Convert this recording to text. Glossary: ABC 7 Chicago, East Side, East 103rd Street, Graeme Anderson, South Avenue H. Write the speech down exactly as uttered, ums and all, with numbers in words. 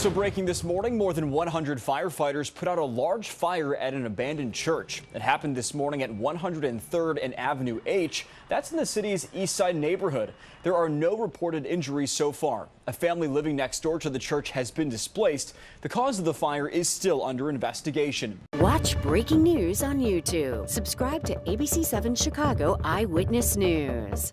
So breaking this morning, more than one hundred firefighters put out a large fire at an abandoned church. It happened this morning at one hundred third and Avenue H. That's in the city's East Side neighborhood. There are no reported injuries so far. A family living next door to the church has been displaced. The cause of the fire is still under investigation. Watch breaking news on YouTube. Subscribe to A B C seven Chicago Eyewitness News.